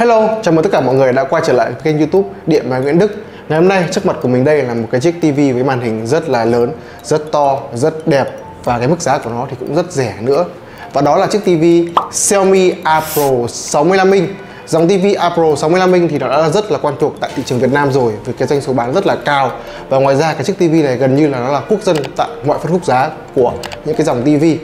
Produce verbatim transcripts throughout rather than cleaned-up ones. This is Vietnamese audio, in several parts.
Hello, chào mừng tất cả mọi người đã quay trở lại kênh YouTube Điện máy Nguyễn Đức. Ngày hôm nay trước mặt của mình đây là một cái chiếc ti vi với màn hình rất là lớn, rất to, rất đẹp và cái mức giá của nó thì cũng rất rẻ nữa. Và đó là chiếc ti vi Xiaomi A Pro sáu mươi lăm inch. Dòng ti vi A Pro sáu mươi lăm inch thì nó đã rất là quen thuộc tại thị trường Việt Nam rồi với cái doanh số bán rất là cao. Và ngoài ra cái chiếc ti vi này gần như là nó là quốc dân tại mọi phân khúc giá của những cái dòng ti vi.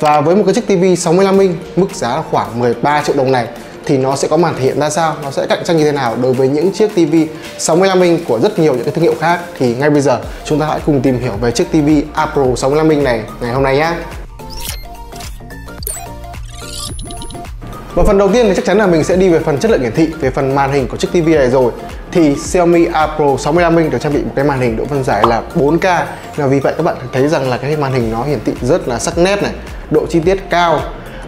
Và với một cái chiếc ti vi sáu mươi lăm inch mức giá khoảng mười ba triệu đồng này thì nó sẽ có màn thể hiện ra sao, nó sẽ cạnh tranh như thế nào đối với những chiếc ti vi sáu mươi lăm inch của rất nhiều những cái thương hiệu khác, thì ngay bây giờ chúng ta hãy cùng tìm hiểu về chiếc ti vi A Pro sáu mươi lăm inch này ngày hôm nay nhé. Và phần đầu tiên thì chắc chắn là mình sẽ đi về phần chất lượng hiển thị, về phần màn hình của chiếc ti vi này rồi. Thì Xiaomi A Pro sáu mươi lăm inch được trang bị một cái màn hình độ phân giải là bốn K. Là vì vậy các bạn thấy rằng là cái màn hình nó hiển thị rất là sắc nét này, độ chi tiết cao.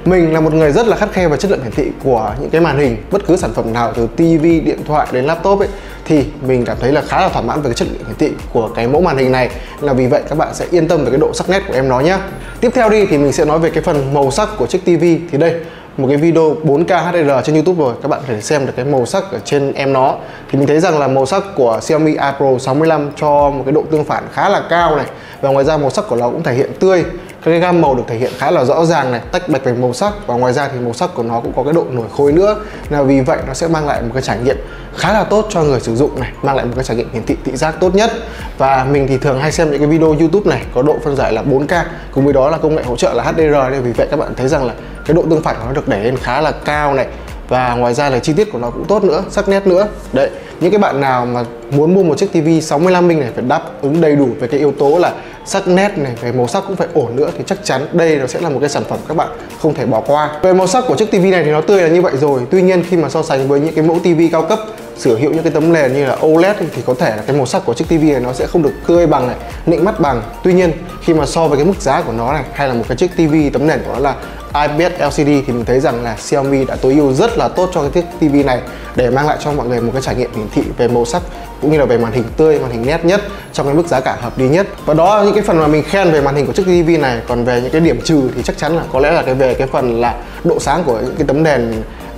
Mình là một người rất là khắt khe về chất lượng hiển thị của những cái màn hình, bất cứ sản phẩm nào từ ti vi, điện thoại đến laptop ấy, thì mình cảm thấy là khá là thỏa mãn về cái chất lượng hiển thị của cái mẫu màn hình này. Là vì vậy các bạn sẽ yên tâm về cái độ sắc nét của em nó nhé. Tiếp theo đi thì mình sẽ nói về cái phần màu sắc của chiếc ti vi. Thì đây, một cái video bốn K hát đê rờ trên YouTube rồi, các bạn có thể xem được cái màu sắc ở trên em nó. Thì mình thấy rằng là màu sắc của Xiaomi A Pro sáu mươi lăm cho một cái độ tương phản khá là cao này. Và ngoài ra màu sắc của nó cũng thể hiện tươi, cái gam màu được thể hiện khá là rõ ràng này, tách bạch về màu sắc. Và ngoài ra thì màu sắc của nó cũng có cái độ nổi khối nữa, là vì vậy nó sẽ mang lại một cái trải nghiệm khá là tốt cho người sử dụng này, mang lại một cái trải nghiệm hiển thị thị giác tốt nhất. Và mình thì thường hay xem những cái video YouTube này có độ phân giải là bốn K, cùng với đó là công nghệ hỗ trợ là hát đê rờ, nên vì vậy các bạn thấy rằng là cái độ tương phản của nó được đẩy lên khá là cao này. Và ngoài ra là chi tiết của nó cũng tốt nữa, sắc nét nữa. Đấy, những cái bạn nào mà muốn mua một chiếc ti vi sáu mươi lăm inch này phải đáp ứng đầy đủ về cái yếu tố là sắc nét này, về màu sắc cũng phải ổn nữa, thì chắc chắn đây nó sẽ là một cái sản phẩm các bạn không thể bỏ qua. Về màu sắc của chiếc ti vi này thì nó tươi là như vậy rồi. Tuy nhiên khi mà so sánh với những cái mẫu ti vi cao cấp sở hữu những cái tấm nền như là ô lét thì có thể là cái màu sắc của chiếc ti vi này nó sẽ không được tươi bằng này, nịnh mắt bằng. Tuy nhiên khi mà so với cái mức giá của nó này, hay là một cái chiếc ti vi tấm nền của nó là i pê ét lờ xê đê, thì mình thấy rằng là Xiaomi đã tối ưu rất là tốt cho cái chiếc ti vi này để mang lại cho mọi người một cái trải nghiệm hiển thị về màu sắc cũng như là về màn hình tươi, màn hình nét nhất trong cái mức giá cả hợp lý nhất. Và đó là những cái phần mà mình khen về màn hình của chiếc ti vi này. Còn về những cái điểm trừ thì chắc chắn là có lẽ là cái về cái phần là độ sáng của những cái tấm đèn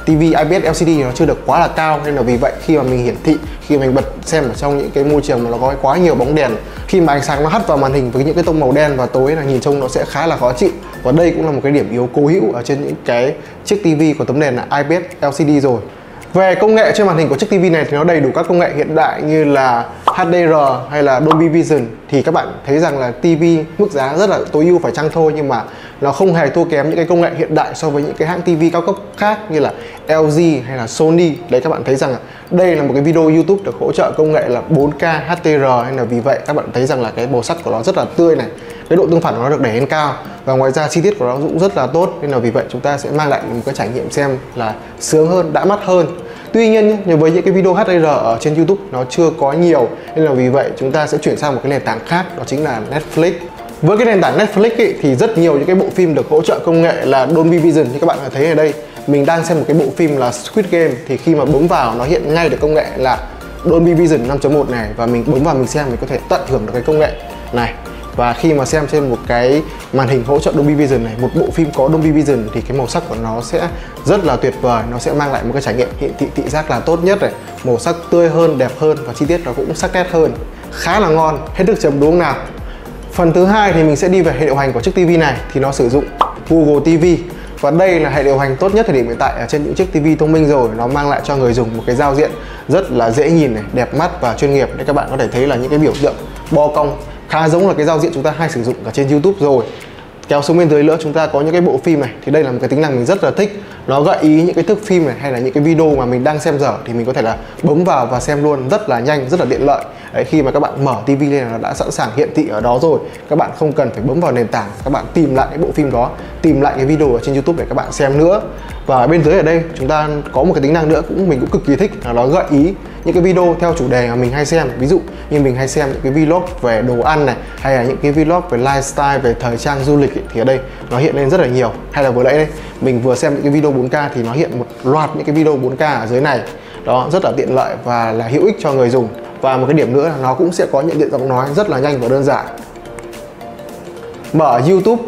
ti vi i pê ét lờ xê đê nó chưa được quá là cao, nên là vì vậy khi mà mình hiển thị, khi mình bật xem ở trong những cái môi trường mà nó có quá nhiều bóng đèn, khi mà ánh sáng nó hắt vào màn hình với những cái tông màu đen và tối là nhìn trông nó sẽ khá là khó chịu. Và đây cũng là một cái điểm yếu cố hữu ở trên những cái chiếc ti vi có tấm đèn là i pê ét lờ xê đê rồi. Về công nghệ trên màn hình của chiếc ti vi này thì nó đầy đủ các công nghệ hiện đại như là hát đê rờ hay là Dolby Vision. Thì các bạn thấy rằng là ti vi mức giá rất là tối ưu phải chăng thôi, nhưng mà nó không hề thua kém những cái công nghệ hiện đại so với những cái hãng ti vi cao cấp khác như là lờ giê hay là Sony. Đấy, các bạn thấy rằng là đây là một cái video YouTube được hỗ trợ công nghệ là bốn K hát đê rờ, nên là vì vậy các bạn thấy rằng là cái màu sắc của nó rất là tươi này, cái độ tương phản của nó được đẩy lên cao. Và ngoài ra chi tiết của nó cũng rất là tốt, nên là vì vậy chúng ta sẽ mang lại một cái trải nghiệm xem là sướng hơn, đã mắt hơn. Tuy nhiên nhé, với những cái video hát đê rờ ở trên YouTube nó chưa có nhiều, nên là vì vậy chúng ta sẽ chuyển sang một cái nền tảng khác, đó chính là Netflix. Với cái nền tảng Netflix ấy, thì rất nhiều những cái bộ phim được hỗ trợ công nghệ là Dolby Vision như các bạn có thấy ở đây. Mình đang xem một cái bộ phim là Squid Game, thì khi mà bấm vào nó hiện ngay được công nghệ là Dolby Vision năm chấm một này, và mình bấm vào mình xem mình có thể tận hưởng được cái công nghệ này. Và khi mà xem trên một cái màn hình hỗ trợ Dolby Vision này, một bộ phim có Dolby Vision, thì cái màu sắc của nó sẽ rất là tuyệt vời, nó sẽ mang lại một cái trải nghiệm hiện thị thị giác là tốt nhất này, màu sắc tươi hơn, đẹp hơn và chi tiết nó cũng sắc nét hơn, khá là ngon, hết được chấm đúng không nào. Phần thứ hai thì mình sẽ đi về hệ điều hành của chiếc ti vi này, thì nó sử dụng Google ti vi. Và đây là hệ điều hành tốt nhất thời điểm hiện tại ở trên những chiếc ti vi thông minh rồi. Nó mang lại cho người dùng một cái giao diện rất là dễ nhìn này, đẹp mắt và chuyên nghiệp. Đây, các bạn có thể thấy là những cái biểu tượng bo cong khá giống là cái giao diện chúng ta hay sử dụng ở trên YouTube rồi. Kéo xuống bên dưới nữa chúng ta có những cái bộ phim này, thì đây là một cái tính năng mình rất là thích. Nó gợi ý những cái thước phim này hay là những cái video mà mình đang xem dở, thì mình có thể là bấm vào và xem luôn, rất là nhanh, rất là tiện lợi. Đấy, khi mà các bạn mở ti vi lên là nó đã sẵn sàng hiện thị ở đó rồi. Các bạn không cần phải bấm vào nền tảng, các bạn tìm lại cái bộ phim đó, tìm lại cái video ở trên YouTube để các bạn xem nữa. Và bên dưới ở đây chúng ta có một cái tính năng nữa cũng mình cũng cực kỳ thích, là nó gợi ý những cái video theo chủ đề mà mình hay xem. Ví dụ như mình hay xem những cái vlog về đồ ăn này, hay là những cái vlog về lifestyle, về thời trang, du lịch ấy, thì ở đây nó hiện lên rất là nhiều. Hay là vừa nãy đây mình vừa xem những cái video bốn K thì nó hiện một loạt những cái video bốn K ở dưới này. Đó, rất là tiện lợi và là hữu ích cho người dùng. Và một cái điểm nữa là nó cũng sẽ có nhận diện giọng nói rất là nhanh và đơn giản. Mở YouTube.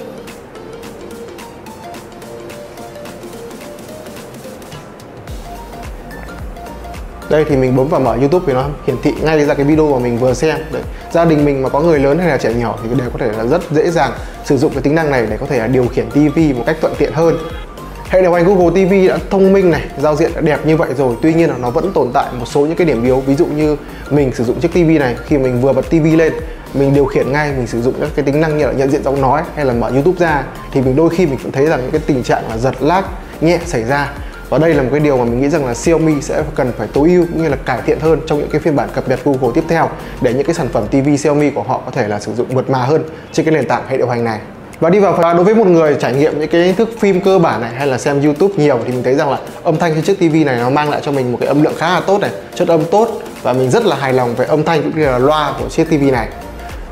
Đây thì mình bấm vào mở YouTube thì nó hiển thị ngay ra cái video mà mình vừa xem. Đấy. Gia đình mình mà có người lớn hay là trẻ nhỏ thì đều có thể là rất dễ dàng sử dụng cái tính năng này để có thể là điều khiển ti vi một cách thuận tiện hơn. Hệ điều hành Google ti vi đã thông minh này, giao diện đã đẹp như vậy rồi. Tuy nhiên là nó vẫn tồn tại một số những cái điểm yếu. Ví dụ như mình sử dụng chiếc ti vi này, khi mình vừa bật ti vi lên, mình điều khiển ngay, mình sử dụng các cái tính năng như là nhận diện giọng nói hay là mở YouTube ra, thì mình đôi khi mình cũng thấy rằng những cái tình trạng là giật lag nhẹ xảy ra. Và đây là một cái điều mà mình nghĩ rằng là Xiaomi sẽ cần phải tối ưu cũng như là cải thiện hơn trong những cái phiên bản cập nhật Google tiếp theo, để những cái sản phẩm ti vi Xiaomi của họ có thể là sử dụng mượt mà hơn trên cái nền tảng hệ điều hành này. Và đi vào phần đối với một người trải nghiệm những cái thức phim cơ bản này hay là xem YouTube nhiều, thì mình thấy rằng là âm thanh trên chiếc ti vi này nó mang lại cho mình một cái âm lượng khá là tốt này, chất âm tốt, và mình rất là hài lòng về âm thanh cũng như là loa của chiếc ti vi này.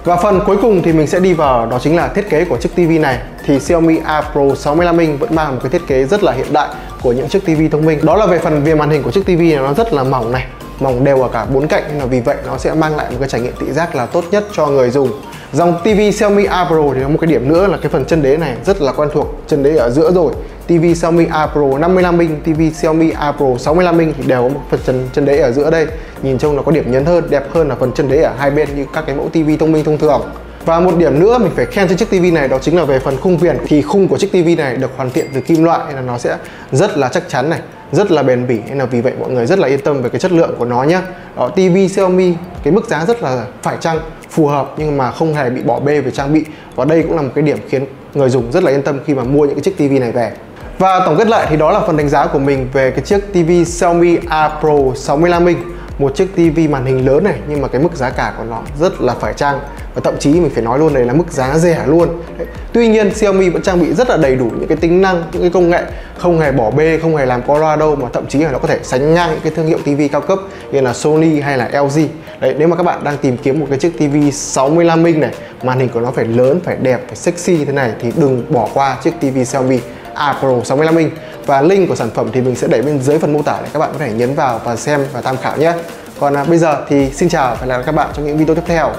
Và phần cuối cùng thì mình sẽ đi vào đó chính là thiết kế của chiếc ti vi này. Thì Xiaomi A Pro sáu mươi lăm inch vẫn mang một cái thiết kế rất là hiện đại của những chiếc ti vi thông minh. Đó là về phần viền màn hình của chiếc ti vi này, nó rất là mỏng này, mỏng đều ở cả bốn cạnh, nên là vì vậy nó sẽ mang lại một cái trải nghiệm thị giác là tốt nhất cho người dùng. Dòng ti vi Xiaomi A Pro thì có một cái điểm nữa là cái phần chân đế này rất là quen thuộc, chân đế ở giữa rồi. ti vi Xiaomi A Pro năm mươi lăm inch, ti vi Xiaomi A Pro sáu mươi lăm inch thì đều có một phần chân chân đế ở giữa đây, nhìn trông nó có điểm nhấn hơn, đẹp hơn là phần chân đế ở hai bên như các cái mẫu ti vi thông minh thông thường. Và một điểm nữa mình phải khen trên chiếc ti vi này đó chính là về phần khung viền. Thì khung của chiếc ti vi này được hoàn thiện từ kim loại nên là nó sẽ rất là chắc chắn này, rất là bền bỉ, nên là vì vậy mọi người rất là yên tâm về cái chất lượng của nó nhé. Đó, ti vi Xiaomi cái mức giá rất là phải chăng, phù hợp nhưng mà không hề bị bỏ bê về trang bị, và đây cũng là một cái điểm khiến người dùng rất là yên tâm khi mà mua những cái chiếc ti vi này về. Và tổng kết lại thì đó là phần đánh giá của mình về cái chiếc ti vi Xiaomi A Pro sáu mươi lăm inch, một chiếc ti vi màn hình lớn này nhưng mà cái mức giá cả của nó rất là phải chăng, và thậm chí mình phải nói luôn đây là mức giá rẻ luôn. Đấy. Tuy nhiên Xiaomi vẫn trang bị rất là đầy đủ những cái tính năng, những cái công nghệ, không hề bỏ bê, không hề làm co loa đâu, mà thậm chí là nó có thể sánh ngang những cái thương hiệu ti vi cao cấp như là Sony hay là lờ giê. Đấy, nếu mà các bạn đang tìm kiếm một cái chiếc ti vi sáu mươi lăm inch này, màn hình của nó phải lớn, phải đẹp, phải sexy như thế này, thì đừng bỏ qua chiếc ti vi Xiaomi A Pro sáu mươi lăm inch. Và link của sản phẩm thì mình sẽ để bên dưới phần mô tả để các bạn có thể nhấn vào và xem và tham khảo nhé. Còn à, bây giờ thì xin chào và hẹn gặp lại các bạn trong những video tiếp theo.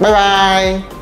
Bye bye.